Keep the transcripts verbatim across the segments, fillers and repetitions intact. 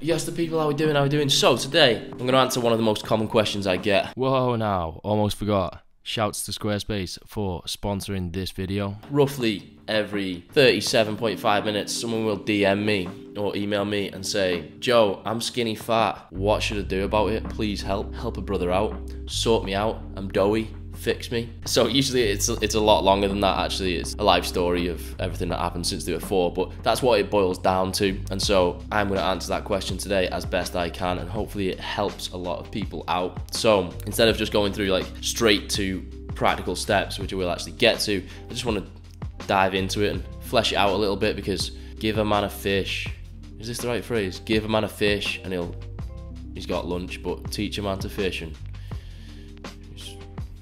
Yes, the people, how are we doing, how are we doing? So today, I'm going to answer one of the most common questions I get. Whoa, now, almost forgot. Shouts to Squarespace for sponsoring this video. Roughly every thirty-seven point five minutes, someone will D M me or email me and say, Joe, I'm skinny fat. What should I do about it? Please help. Help a brother out. Sort me out. I'm doughy. Fix me. So usually it's it's a lot longer than that. Actually, it's a life story of everything that happened since they were four, but that's what it boils down to. And so I'm going to answer that question today as best I can, and hopefully it helps a lot of people out. So instead of just going through like straight to practical steps, which I will actually get to, I just want to dive into it and flesh it out a little bit, because give a man a fish, is this the right phrase? Give a man a fish and he'll he's got lunch, but teach a man to fish and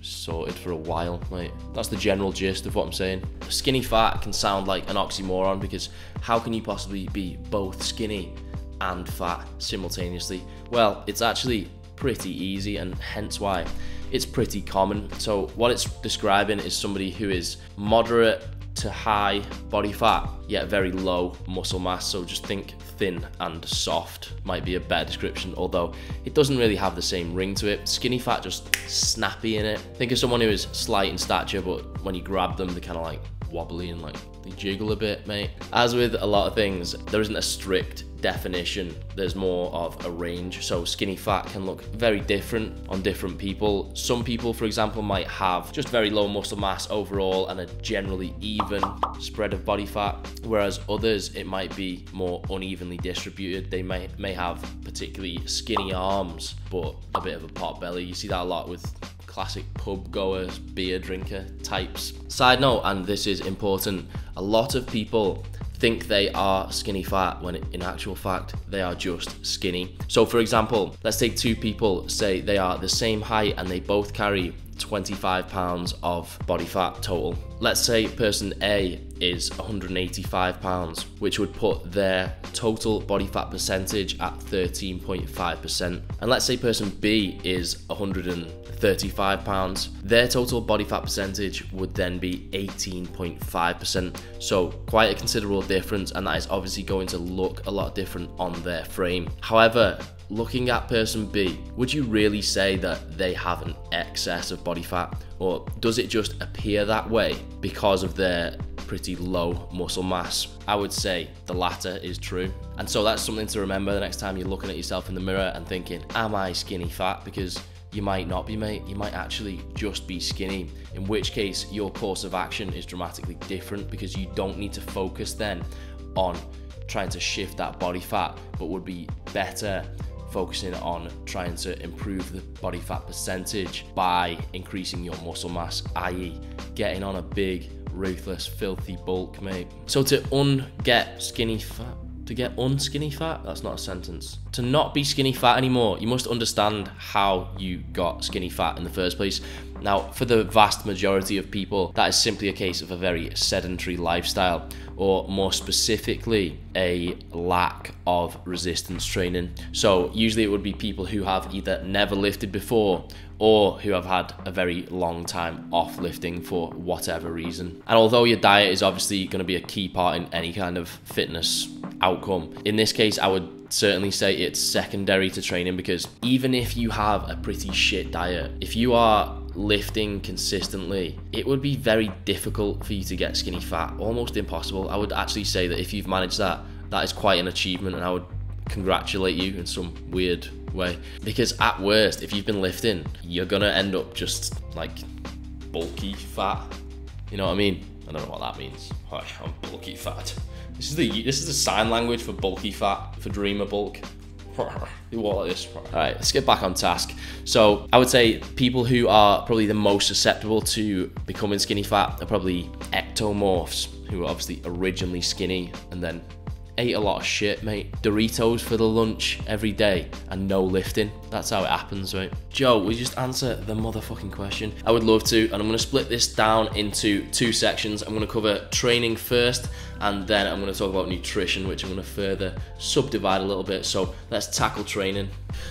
sorted for a while, mate. That's the general gist of what I'm saying. Skinny fat can sound like an oxymoron, because how can you possibly be both skinny and fat simultaneously? Well, it's actually pretty easy, and hence why it's pretty common. So what it's describing is somebody who is moderate to high body fat, yet very low muscle mass. So just think thin and soft might be a better description, although it doesn't really have the same ring to it. Skinny fat, just snappy in it. Think of someone who is slight in stature, but when you grab them, they're kind of like wobbly and like they jiggle a bit, mate. As with a lot of things, there isn't a strict definition, there's more of a range. So skinny fat can look very different on different people. Some people, for example, might have just very low muscle mass overall and a generally even spread of body fat, whereas others it might be more unevenly distributed. They may may have particularly skinny arms but a bit of a pot belly. You see that a lot with classic pub goers, beer drinker types. Side note, and this is important, a lot of people think they are skinny fat when in actual fact they are just skinny. So for example, let's take two people, say they are the same height and they both carry twenty-five pounds of body fat total. Let's say person A is one hundred eighty-five pounds, which would put their total body fat percentage at thirteen point five percent. And let's say person B is one hundred thirty-five pounds. Their total body fat percentage would then be eighteen point five percent. So quite a considerable difference, and that is obviously going to look a lot different on their frame. However, looking at person B, would you really say that they have an excess of body fat? Or does it just appear that way because of their pretty low muscle mass? I would say the latter is true. And so that's something to remember the next time you're looking at yourself in the mirror and thinking, am I skinny fat? Because you might not be, mate. You might actually just be skinny, in which case your course of action is dramatically different, because you don't need to focus then on trying to shift that body fat, but would be better focusing on trying to improve the body fat percentage by increasing your muscle mass, that is getting on a big, ruthless, filthy bulk, mate. So to un-get skinny fat, to get unskinny fat, that's not a sentence. To not be skinny fat anymore, you must understand how you got skinny fat in the first place. Now, for the vast majority of people, that is simply a case of a very sedentary lifestyle, or more specifically, a lack of resistance training. So usually it would be people who have either never lifted before or who have had a very long time off lifting for whatever reason. And although your diet is obviously going to be a key part in any kind of fitness outcome, in this case, I would certainly say it's secondary to training, because even if you have a pretty shit diet, if you are lifting consistently, it would be very difficult for you to get skinny fat, almost impossible. I would actually say that if you've managed that, that is quite an achievement, and I would congratulate you in some weird way, because at worst, if you've been lifting, you're gonna end up just like bulky fat, you know what I mean? I don't know what that means. Hi, I'm bulky fat. This is the this is the sign language for bulky fat, for dreamer bulk. You walk like this. All right, let's get back on task. So I would say people who are probably the most susceptible to becoming skinny fat are probably ectomorphs, who were obviously originally skinny and then ate a lot of shit, mate. Doritos for the lunch every day and no lifting. That's how it happens, right? Joe, will you just answer the motherfucking question? I would love to, and I'm gonna split this down into two sections. I'm gonna cover training first, and then I'm gonna talk about nutrition, which I'm gonna further subdivide a little bit. So let's tackle training.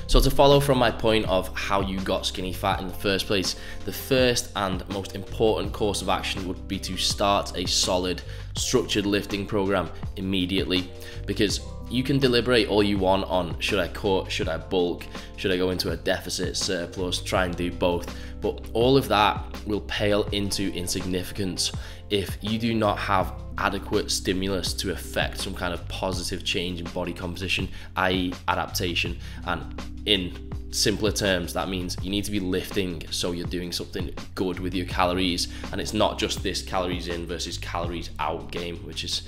So to follow from my point of how you got skinny fat in the first place, the first and most important course of action would be to start a solid, structured lifting program immediately, because You can deliberate all you want on should I cut, should I bulk, should I go into a deficit, surplus, try and do both, but all of that will pale into insignificance if you do not have adequate stimulus to affect some kind of positive change in body composition, that is adaptation. And in simpler terms, that means you need to be lifting so you're doing something good with your calories, and it's not just this calories in versus calories out game, which is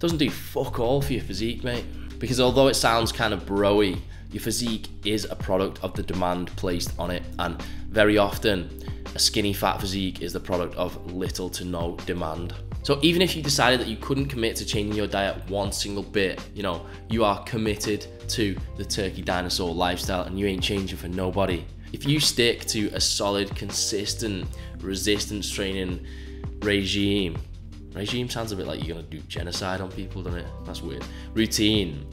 doesn't do fuck all for your physique, mate. Because although it sounds kind of bro-y, your physique is a product of the demand placed on it, and very often a skinny fat physique is the product of little to no demand. So even if you decided that you couldn't commit to changing your diet one single bit, you know, you are committed to the turkey dinosaur lifestyle and you ain't changing for nobody. If you stick to a solid, consistent resistance training regime, regime sounds a bit like you're gonna do genocide on people, doesn't it? That's weird. Routine,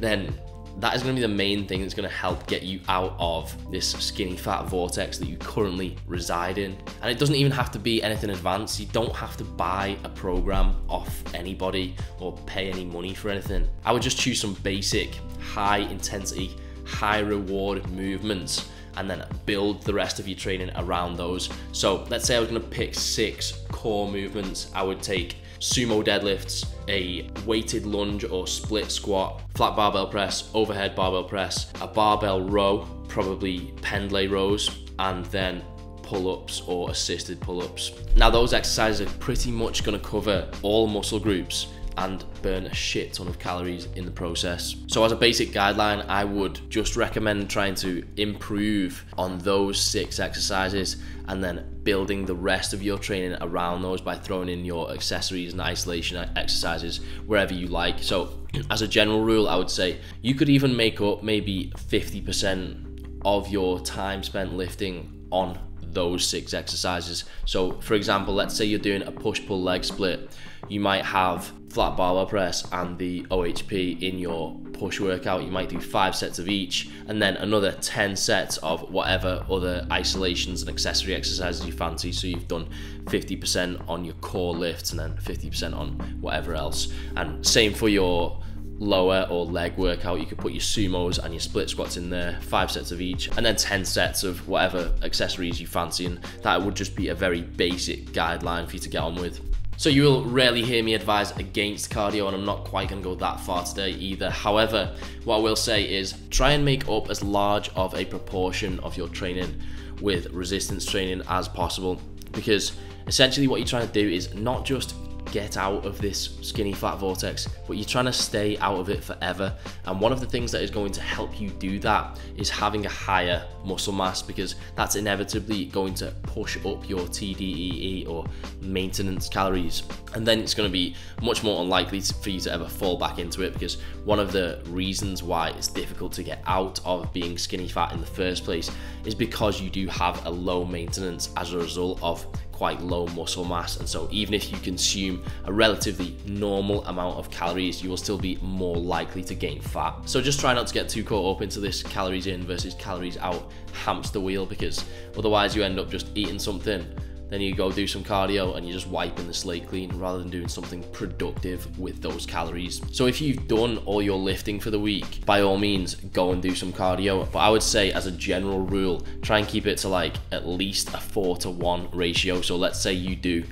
then that is gonna be the main thing that's gonna help get you out of this skinny fat vortex that you currently reside in. And it doesn't even have to be anything advanced. You don't have to buy a program off anybody or pay any money for anything. I would just choose some basic, high intensity, high reward movements and then build the rest of your training around those. So let's say I was gonna pick six core movements. I would take sumo deadlifts, a weighted lunge or split squat, flat barbell press, overhead barbell press, a barbell row, probably pendlay rows, and then pull-ups or assisted pull-ups. Now those exercises are pretty much gonna cover all muscle groups and burn a shit ton of calories in the process. So as a basic guideline, I would just recommend trying to improve on those six exercises and then building the rest of your training around those by throwing in your accessories and isolation exercises wherever you like. So as a general rule, I would say you could even make up maybe fifty percent of your time spent lifting on those six exercises. So for example, let's say you're doing a push-pull leg split. You might have flat barbell press and the O H P in your push workout. You might do five sets of each and then another ten sets of whatever other isolations and accessory exercises you fancy. So you've done fifty percent on your core lifts and then fifty percent on whatever else. And same for your lower or leg workout, you could put your sumos and your split squats in there, five sets of each, and then ten sets of whatever accessories you fancy. And that would just be a very basic guideline for you to get on with. So you will rarely hear me advise against cardio, and I'm not quite gonna go that far today either. However, what I will say is try and make up as large of a proportion of your training with resistance training as possible, because essentially what you're trying to do is not just get out of this skinny fat vortex, but you're trying to stay out of it forever. And one of the things that is going to help you do that is having a higher muscle mass, because that's inevitably going to push up your T D E E or maintenance calories, and then it's going to be much more unlikely for you to ever fall back into it, because one of the reasons why it's difficult to get out of being skinny fat in the first place is because you do have a low maintenance as a result of quite low muscle mass. And so even if you consume a relatively normal amount of calories, you will still be more likely to gain fat. So just try not to get too caught up into this calories in versus calories out hamster wheel, because otherwise you end up just eating something, then you go do some cardio and you're just wiping the slate clean rather than doing something productive with those calories. So if you've done all your lifting for the week, by all means, go and do some cardio. But I would say as a general rule, try and keep it to like at least a four to one ratio. So let's say you do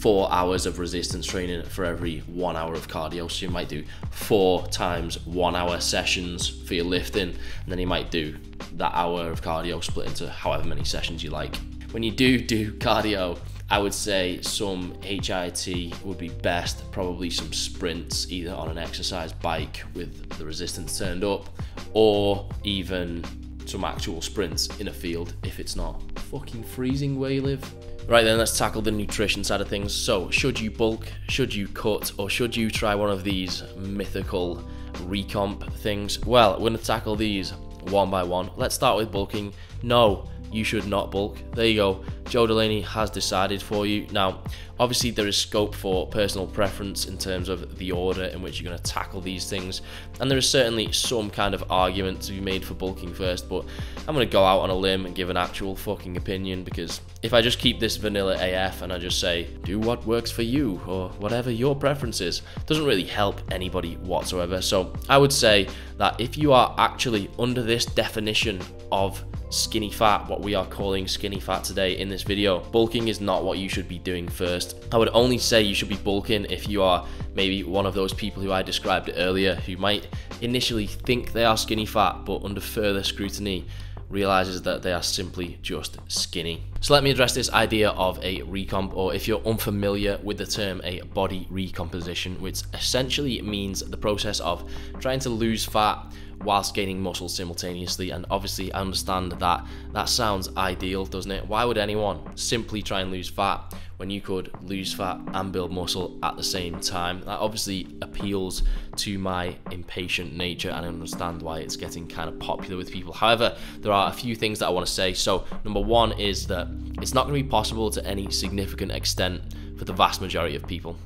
four hours of resistance training for every one hour of cardio. So you might do four times one hour sessions for your lifting, and then you might do that hour of cardio split into however many sessions you like. When you do do cardio, I would say some H I I T would be best, probably some sprints, either on an exercise bike with the resistance turned up, or even some actual sprints in a field if it's not fucking freezing where you live. Right then, let's tackle the nutrition side of things. So should you bulk, should you cut, or should you try one of these mythical recomp things? Well, we're gonna tackle these one by one. Let's start with bulking. No, you should not bulk. There you go. Joe Delaney has decided for you. Now, obviously there is scope for personal preference in terms of the order in which you're going to tackle these things. And there is certainly some kind of argument to be made for bulking first, but I'm going to go out on a limb and give an actual fucking opinion, because if I just keep this vanilla A F and I just say, do what works for you or whatever your preference is, it doesn't really help anybody whatsoever. So I would say that if you are actually under this definition of skinny fat, what we are calling skinny fat today in this video, bulking is not what you should be doing first. I would only say you should be bulking if you are maybe one of those people who I described earlier, who might initially think they are skinny fat, but under further scrutiny realizes that they are simply just skinny. So let me address this idea of a recomp, or if you're unfamiliar with the term, a body recomposition, which essentially means the process of trying to lose fat whilst gaining muscle simultaneously. And obviously I understand that that sounds ideal, doesn't it? Why would anyone simply try and lose fat when you could lose fat and build muscle at the same time? That obviously appeals to my impatient nature, and I understand why it's getting kind of popular with people. However, there are a few things that I want to say. So number one is that it's not going to be possible to any significant extent for the vast majority of people.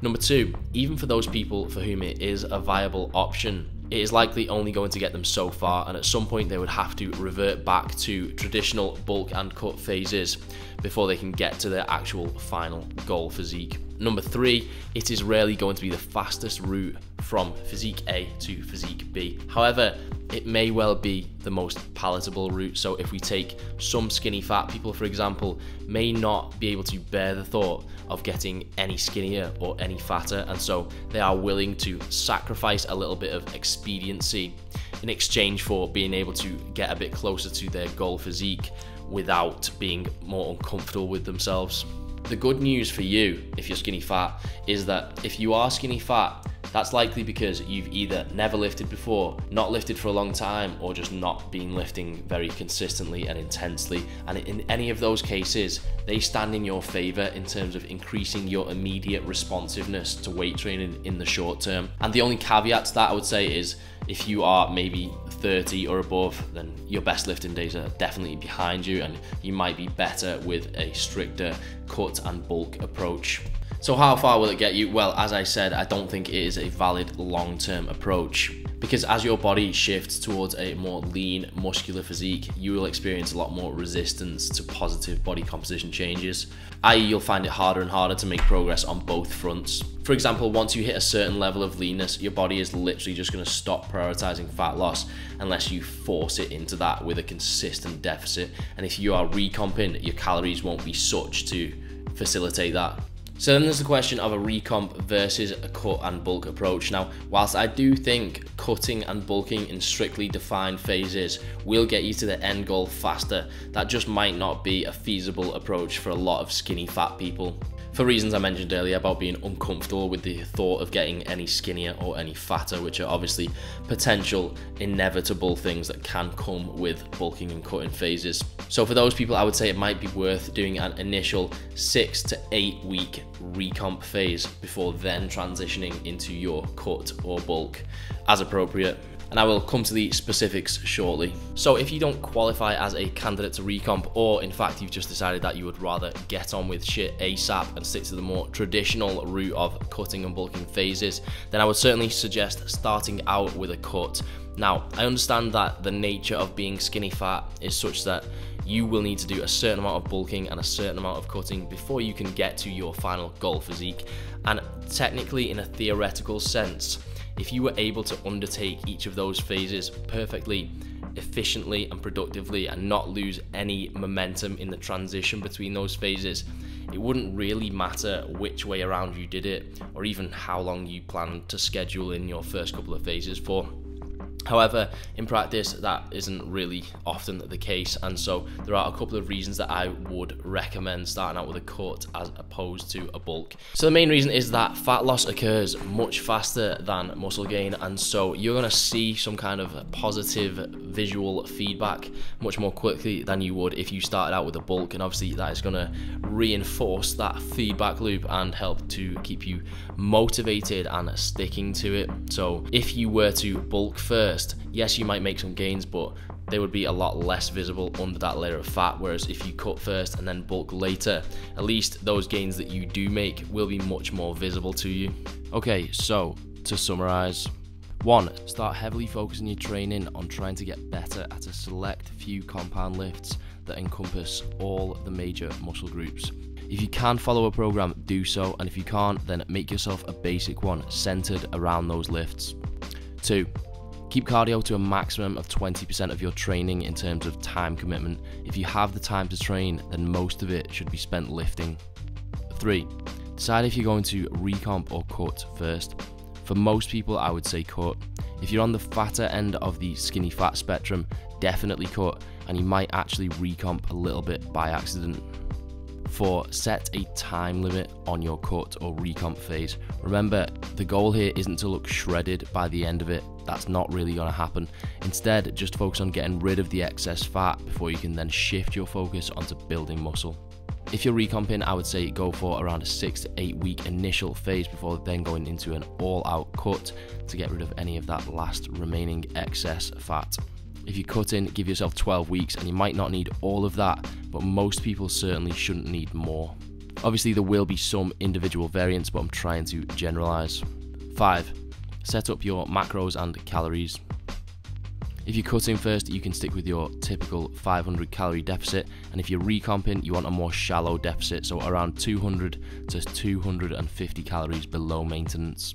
Number two, even for those people for whom it is a viable option, it is likely only going to get them so far, and at some point they would have to revert back to traditional bulk and cut phases before they can get to their actual final goal physique. Number three, it is rarely going to be the fastest route from physique A to physique B. However, it may well be the most palatable route. So if we take some skinny fat people, for example, may not be able to bear the thought of getting any skinnier or any fatter, and so they are willing to sacrifice a little bit of expediency in exchange for being able to get a bit closer to their goal physique without being more uncomfortable with themselves. The good news for you, if you're skinny fat, is that if you are skinny fat, that's likely because you've either never lifted before, not lifted for a long time, or just not been lifting very consistently and intensely. And in any of those cases, they stand in your favor in terms of increasing your immediate responsiveness to weight training in the short term. And the only caveat to that, I would say, is if you are maybe thirty or above, then your best lifting days are definitely behind you, and you might be better with a stricter cut and bulk approach. So how far will it get you? Well, as I said, I don't think it is a valid long-term approach, because as your body shifts towards a more lean, muscular physique, you will experience a lot more resistance to positive body composition changes, that is you'll find it harder and harder to make progress on both fronts. For example, once you hit a certain level of leanness, your body is literally just going to stop prioritizing fat loss unless you force it into that with a consistent deficit. And if you are recomping, your calories won't be such to facilitate that. So then there's the question of a recomp versus a cut and bulk approach. Now, whilst I do think cutting and bulking in strictly defined phases will get you to the end goal faster, that just might not be a feasible approach for a lot of skinny fat people, for reasons I mentioned earlier about being uncomfortable with the thought of getting any skinnier or any fatter, which are obviously potential inevitable things that can come with bulking and cutting phases. So for those people, I would say it might be worth doing an initial six to eight week recomp phase before then transitioning into your cut or bulk as appropriate. And I will come to the specifics shortly. So if you don't qualify as a candidate to recomp, or in fact you've just decided that you would rather get on with shit ASAP and stick to the more traditional route of cutting and bulking phases, then I would certainly suggest starting out with a cut. Now, I understand that the nature of being skinny fat is such that you will need to do a certain amount of bulking and a certain amount of cutting before you can get to your final goal physique. And technically, in a theoretical sense, if you were able to undertake each of those phases perfectly, efficiently and productively, and not lose any momentum in the transition between those phases, it wouldn't really matter which way around you did it, or even how long you planned to schedule in your first couple of phases for. However, in practice, that isn't really often the case, and so there are a couple of reasons that I would recommend starting out with a cut as opposed to a bulk. So the main reason is that fat loss occurs much faster than muscle gain, and so you're going to see some kind of positive visual feedback much more quickly than you would if you started out with a bulk, and obviously that is going to reinforce that feedback loop and help to keep you motivated and sticking to it. So if you were to bulk first, first, yes, you might make some gains, but they would be a lot less visible under that layer of fat. Whereas if you cut first and then bulk later, at least those gains that you do make will be much more visible to you. Okay, so to summarize, one, start heavily focusing your training on trying to get better at a select few compound lifts that encompass all the major muscle groups. If you can follow a program, do so, and if you can't, then make yourself a basic one centered around those lifts. Two, keep cardio to a maximum of twenty percent of your training in terms of time commitment. If you have the time to train, then most of it should be spent lifting. Three, decide if you're going to recomp or cut first. For most people, I would say cut. If you're on the fatter end of the skinny fat spectrum, definitely cut, and you might actually recomp a little bit by accident. Four, set a time limit on your cut or recomp phase. Remember, the goal here isn't to look shredded by the end of it. That's not really going to happen. Instead, just focus on getting rid of the excess fat before you can then shift your focus onto building muscle. If you're recomping, I would say go for around a six to eight week initial phase before then going into an all-out cut to get rid of any of that last remaining excess fat. If you're cutting, give yourself twelve weeks, and you might not need all of that, but most people certainly shouldn't need more. Obviously, there will be some individual variance, but I'm trying to generalize. Five, set up your macros and calories. If you're cutting first, you can stick with your typical five hundred calorie deficit, and if you're recomping, you want a more shallow deficit, so around two hundred to two hundred fifty calories below maintenance.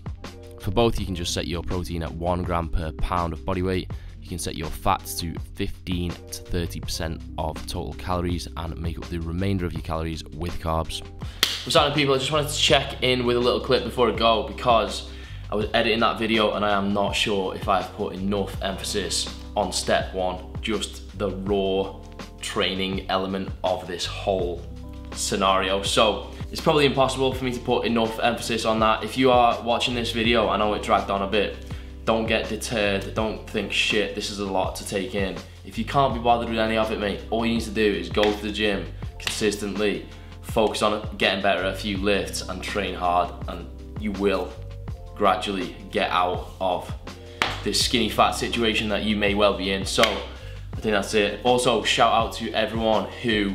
For both, you can just set your protein at one gram per pound of body weight. You can set your fats to fifteen to thirty percent of total calories and make up the remainder of your calories with carbs. What's happening, people? I just wanted to check in with a little clip before I go because I was editing that video and I am not sure if I've put enough emphasis on step one, just the raw training element of this whole scenario. So it's probably impossible for me to put enough emphasis on that. If you are watching this video, I know it dragged on a bit. Don't get deterred, don't think shit, this is a lot to take in. If you can't be bothered with any of it, mate, all you need to do is go to the gym consistently, focus on getting better at a few lifts and train hard, and you will gradually get out of this skinny fat situation that you may well be in. So I think that's it. Also, shout out to everyone who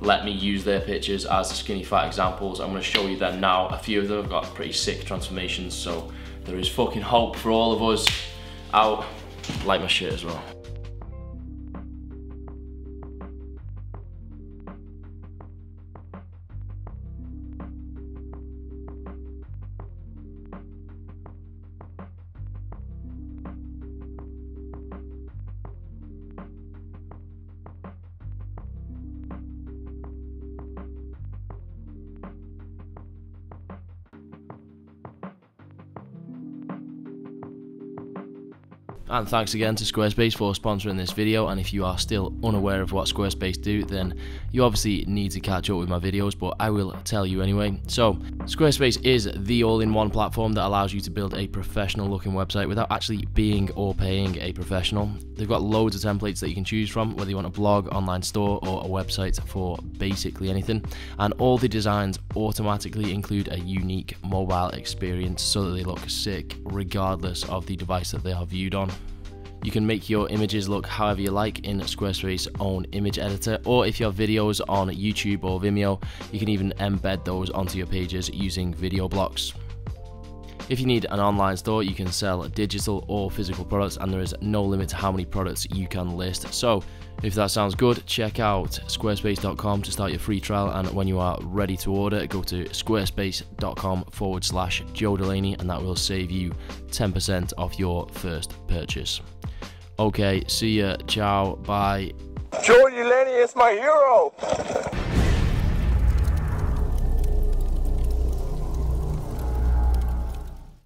let me use their pictures as the skinny fat examples. I'm gonna show you them now. A few of them have got pretty sick transformations, so there is fucking hope for all of us out. Like my shit as well. And thanks again to Squarespace for sponsoring this video, and if you are still unaware of what Squarespace do, then you obviously need to catch up with my videos, but I will tell you anyway. So Squarespace is the all-in-one platform that allows you to build a professional looking website without actually being or paying a professional. They've got loads of templates that you can choose from, whether you want a blog, online store, or a website for basically anything, and all the designs automatically include a unique mobile experience so that they look sick regardless of the device that they are viewed on. You can make your images look however you like in Squarespace's own image editor, or if you have videos on YouTube or Vimeo, you can even embed those onto your pages using video blocks. If you need an online store, you can sell digital or physical products, and there is no limit to how many products you can list. So if that sounds good, check out squarespace dot com to start your free trial, and when you are ready to order, go to squarespace dot com forward slash Joe Delaney, and that will save you ten percent off your first purchase. Okay, see ya, ciao, bye. Joe Delaney is my hero!